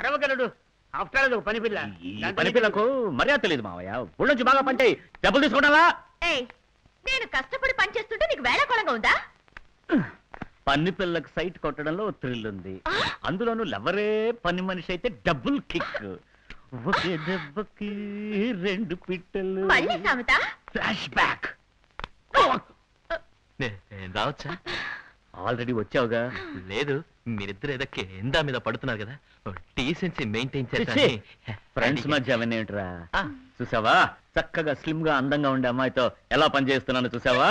అరవగలడు. After all ఒక పనిపిల్ల. పనిపిల్లకు మర్యాద తెలియదు మావయ్య. ఒళ్ళు నుంచి బాగా పంటాయి. డబ్బులు తీసుకుంటావా? నేను కష్టపడి పనిచేస్తుంటే నీకు వేళకోళంగా ఉందా? పన్ను పిల్లలకు సైట్ కొట్టడంలో థ్రిల్ ఉంది. అందులోనూ లవరే పని మనిషి అయితే డబుల్ కిక్. ఒకే దెబ్బకి రెండు పిట్టలు. మళ్ళీ సామెత? Flash back. నేను రావచ్చా? ఆల్రెడీ వచ్చావుగా. లేదు, మీరిద్దరు ఏదో కేందా మీద పడుతున్నారు కదా. డీసెన్సీ మెయింటైన్ చేసి ఫ్రెండ్స్ మధ్య అవన్నేంట్రా. చూసావా చక్కగా స్లిమ్ గా అందంగా ఉండే అమ్మాయితో ఎలా పనిచేస్తున్నాను చూసావా?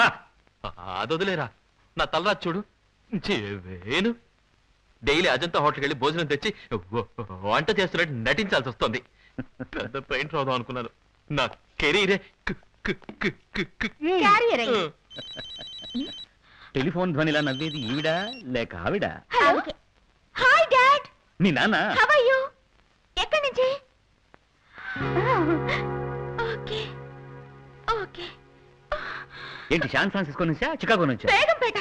అదొదిలేరా, నా తలరా చూడు. నేను డైలీ అజంతా హోటల్కి వెళ్ళి భోజనం తెచ్చి వంట చేస్తున్నట్టు నటించాల్సి వస్తుంది. పెద్ద పెయింట్ అవుదాం అనుకున్నాను. నా కెరీరే. టెలిఫోన్ ధ్వనిలా నవ్వేది ఈవిడ లేక ఆవిడ? Hi dad. మీ నాన్న హౌ ఆర్ యు? ఎక్కడి నుంచి? Okay okay. ఏంటి శాన్ ఫ్రాన్సిస్కో నుంచా చికాగో నుంచా? బేగంపేట.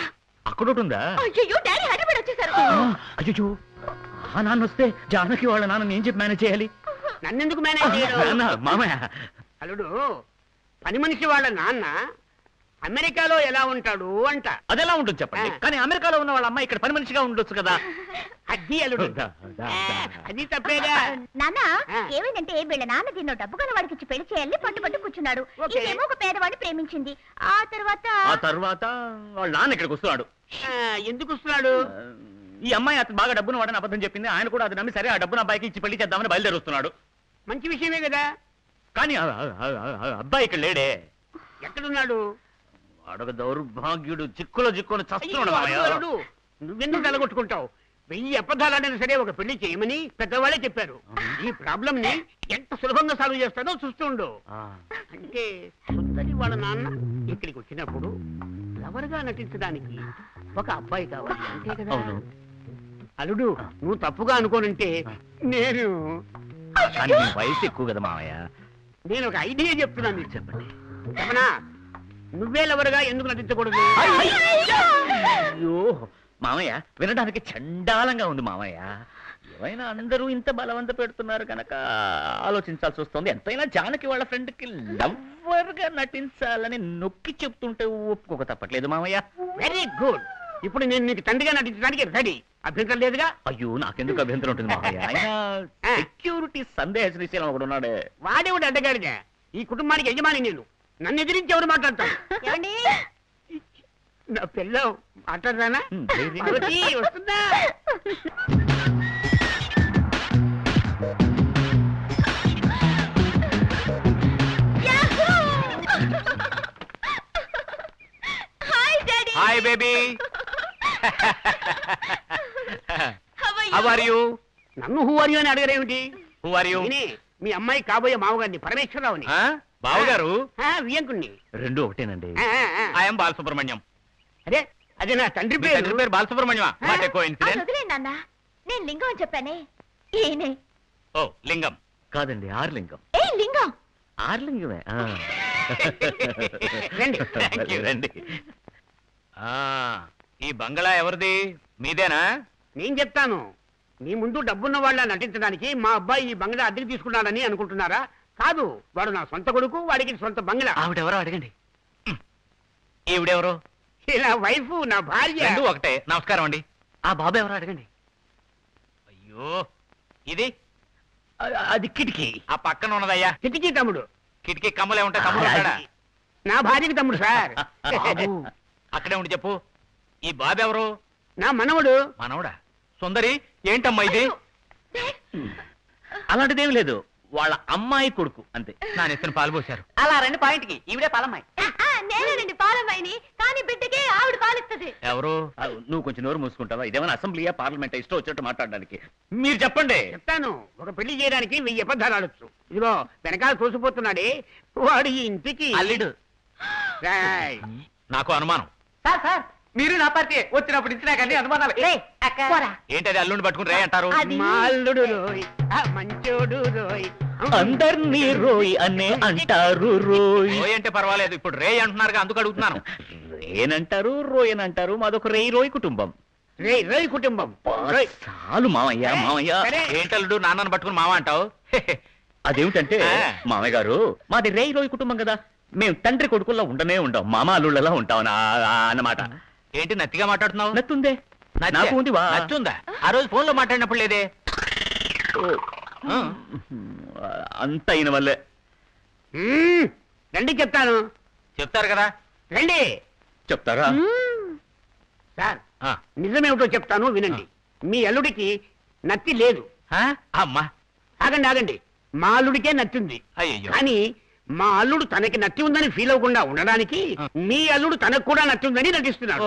అక్కడ ఒకటి ఉందా? అయ్యో డాడీ హడావిడి వచ్చేసారు. అయ్యో ఆ నాన్న వస్తే జానకి వాళ్ళ నాన్న ఏం చెప్పి మేనేజ్ చేయాలి? నన్నెందుకు మేనేజ్ చేయడు మామయ్య. అల్లుడు పని మనిషి వాళ్ళ నాన్న అమెరికాలో ఎలా ఉంటాడు అంట. అదెలా ఉంటుంది చెప్పండి. కానీ అమెరికాలో ఉన్న వాళ్ళ అమ్మాయి ఇక్కడ పని మనిషిగా ఉండొచ్చు కదా. అది అల్లుడు అది తప్పేగా. నాన్న ఏమైందంటే వీళ్ళ నాన్న దీన్ని డబ్బు కల వాడికి ఇచ్చి పెళ్లి చేయాలని పట్టుబట్టు కూర్చున్నాడు. ఏమో ఒక పేదవాడిని ప్రేమించింది. ఆ తర్వాత వాళ్ళ నాన్న ఇక్కడికి వస్తున్నాడు. ఎందుకు వస్తున్నాడు? ఈ అమ్మాయి అతను బాగా డబ్బును వాడని అబద్ధం చెప్పింది. ఆయన కూడా అది నమ్మి సరే ఆ డబ్బును అబ్బాయికి ఇచ్చి పెళ్లి చేద్దామని బయలుదేరుస్తున్నాడు. మంచి విషయమే కదా. కానీ అబ్బాయి ఇక్కడ లేడే. ఎక్కడున్నాడు? అడగ దౌర్భాగ్యుడు చిక్కులో చిక్కుని చస్తున్నాడు. నువ్వెందుకు తలగొట్టుకుంటావు? 1000 అబద్ధాలైనా సరే ఒక పెళ్లి చేయమని పెద్దవాళ్ళే చెప్పారు. ఈ ప్రాబ్లం ని ఎంత సులభంగా సాల్వ్ చేస్తానో చూస్తుండు. అంటే సుందరి వాళ్ళ నాన్న ఇక్కడికి వచ్చినప్పుడు లవర్గా నటించడానికి ఒక అబ్బాయి కావాలి అంతే కదా. అల్లుడు నువ్వు తప్పుగా అనుకోనంటే నేను వయసు ఎక్కువ కదా మావయ్య. నేను ఒక ఐడియా చెప్తున్నాను, మీరు చెప్పండి. చెప్పనా? నువ్వేలెవరుగా ఎందుకు నటించకూడదు? అయ్యో మామయ్య వినడానికి చండాలంగా ఉంది మామయ్య. ఏమైనా అందరూ ఇంత బలవంత పెడుతున్నారు కనుక ఆలోచించాల్సి వస్తుంది. ఎంతైనా జానకి వాళ్ళ ఫ్రెండ్కి లవ్వర్గా నటించాలని నొక్కి చెప్తుంటే ఒప్పుకోక తప్పట్లేదు మామయ్య. Very good. ఇప్పుడు నేను నీకు తండ్రిగా నటించడానికి రెడీ. అభ్యంతరం లేదుగా? అయ్యో నాకెందుకు అభ్యంతరం ఉంటుంది మామయ్య. అయినా సెక్యూరిటీ సందేహ శ్రీశైలం ఒకడు ఉన్నాడే. వాడేవాడు అడ్డగాడిగా. ఈ కుటుంబానికి యజమాని నేను. నన్ను ఎదిరించి ఎవరు మాట్లాడతాను? నా పిల్ల మాట్లాడదానా? వస్తుందా? Hi baby. How are you? నన్ను హూ ఆర్ యు అని అడగరేమిటి? Who are you? మీ అమ్మాయి కాబోయే మామగారిని పరమేశ్వరరావుని. బావగారు వియంకుణ్ణి. రెండు ఒకటేనండి. ఐఎమ్ బాలసుబ్రహ్మణ్యం. అదే అదే నా తండ్రి పేరు. తండ్రి పేరు బాలసుబ్రహ్మణ్యం. నేను లింగం అని చెప్పానే. ఓ లింగం కాదండి, ఆర్లింగం. లింగం ఆర్లింగమే. రండి. ఈ బంగళా ఎవరిది? మీదేనా? నేను చెప్తాను. మీ ముందు డబ్బున్న వాళ్ళ నటించడానికి మా అబ్బాయి ఈ బంగళా అద్దెకి తీసుకున్నాడని అనుకుంటున్నారా? కాదు, వాడు నా సొంత కొడుకు. వాడికి సొంత బంగ్లా. ఆవిడెవరో అడగండి. ఈవిడెవరో? నా వైఫ్, నా భార్య. ఒకటే. నమస్కారం అండి. ఆ బాబు ఎవరో అడగండి. అయ్యో ఇది అది కిటికీ. ఆ పక్కన ఉన్నదయ్యా కిటికీ తమ్ముడు. కిటికీ కమ్మలే ఉంటాయి తమ్ముడు. నా భార్యకి తమ్ముడు సార్. అక్కడే ఉండి చెప్పు. ఈ బాబు ఎవరు? నా మనవడు. మనవడా? సుందరి ఏంటమ్మా ఇది? అలాంటిదేం లేదు, వాళ్ళ అమ్మాయి కొడుకు అంతే. నా ఇతను పాలు పోశారు. అలా రండి పాయింట్ కి. ఈవిడే పాలమ్మాయి. నేనండి పాలమ్మాయిని. కానీ బిడ్డకి ఆవిడ పాలిస్తుంది. ఎవరు? నువ్వు కొంచెం నోరు మూసుకుంటావా? ఇదేమైనా అసెంబ్లీయా పార్లమెంట్? ఇష్టం వచ్చినట్టు మాట్లాడడానికి. మీరు చెప్పండి. చెప్తాను. ఒక పెళ్లి చేయడానికి 1000 అబద్ధాలు ఆడొచ్చు. ఇదిగో వెనకాల చూసిపోతున్నాడే వాడు ఈ ఇంటికి అల్లుడు. నాకు అనుమానం సార్. సార్ మీరు నా పార్టీ వచ్చినప్పుడు ఇచ్చినాకండి అనుమానాలు. ఏంటది అల్లుడిని పట్టుకుని రే అంటారు? అల్లుడు రోయ్, మంచోడు రోయ్, అందరినీ రోయ్ అనే అంటారు. రోయ్ రోయ్ అంటే పర్వాలేదు, ఇప్పుడు రే అంటున్నారు అందుకు అడుగుతున్నాను. రేనంటారు, రోయ్ అని అంటారు. మాదొక రేయ్ రోయ్ కుటుంబం. కుటుంబం చాలు మామయ్య మామయ్య ఏంటల్డు నాన్నను పట్టుకుని మామ అంటావు. అదేమిటంటే మామయ్య గారు మాది రేయి రోయి కుటుంబం కదా, మేము తండ్రి కొడుకుల్లో ఉండనే ఉండం, మామ అల్లుళ్ళలా ఉంటాం అన్నమాట. ఏంటి నత్తిగా మాట్లాడుతున్నావు? నత్తుందే ఉంది నచ్చుందా? ఆ రోజు ఫోన్ లో మాట్లాడినప్పుడు లేదే. అంత అయిన వల్లే రండి చెప్తాను. చెప్తారు కదా రండి. చెప్తారా సార్? నిజమేమిటో చెప్తాను వినండి. మీ అల్లుడికి నత్తి లేదు. అమ్మా ఆగండి ఆగండి, మా అల్లుడికే నత్తి ఉంది. కానీ మా అల్లుడు తనకి నత్తి ఉందని ఫీల్ అవ్వకుండా ఉండడానికి మీ అల్లుడు తనకు కూడా నత్తి ఉందని నటిస్తున్నాడు.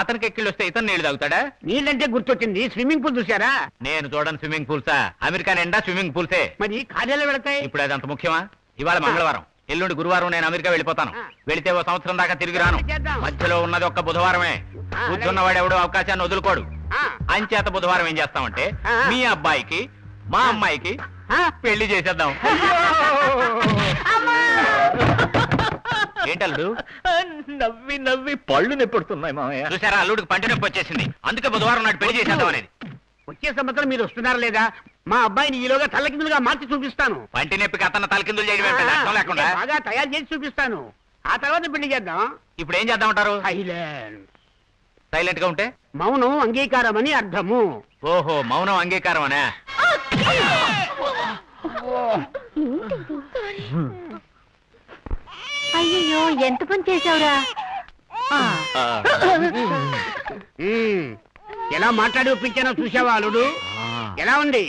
అతనికి ఎక్కిళ్ళు వస్తే ఇతను నీళ్లు తాగుతాడా? నీళ్ళంటే గుర్తొచ్చింది, స్విమ్మింగ్ పూల్ చూసారా? నేను చూడండి స్విమ్మింగ్ పూల్సా? అమెరికా నిండా స్విమ్మింగ్ పూల్సే. మరి కార్యాలయం వెళతాయి? ఇప్పుడు అది అంత ముఖ్యమా? ఇవాళ మంగళవారం, ఎల్లుండి గురువారం నేను అమెరికా వెళ్ళిపోతాను. వెళితే ఓ సంవత్సరం దాకా తిరిగి రాను. మధ్యలో ఉన్నది ఒక్క బుధవారమే. కూర్చున్నవాడు ఎవడో అవకాశాన్ని వదులుకోడు. అంచేత బుధవారం ఏం చేస్తామంటే మీ అబ్బాయికి మా అమ్మాయికి పెళ్లి చేసేద్దాం. ఏంటల్లుడు నవ్వి నవ్వి పళ్ళు నొప్పుడుతున్నాయి మామయ్య. చూసారా అల్లుడికి పంట నొప్పి వచ్చేసింది, అందుకే బుధవారం నాడు పెళ్లి చేసేద్దాం అనేది. వచ్చే సంవత్సరం మీరు వస్తున్నారా లేదా? మా అబ్బాయిని ఈలోగా తలకిందులుగా మార్చి చూపిస్తాను. పంటి నొప్పికి అతను తలకిందులు చేయడం లేకుండా బాగా తయారు చేసి చూపిస్తాను. ఆ తర్వాత పెళ్లి చేద్దాం. ఇప్పుడు ఏం చేద్దాం అంటారు? సైలెంట్ గా ఉంటే మౌనం అంగీకారం అని అర్థము. ఓహో మౌనం అంగీకారం అనే. అయ్యో ఎంత పని చేసావురా! ఎలా మాట్లాడి ఒప్పించానో చూసావా అల్లుడు? ఎలా ఉంది?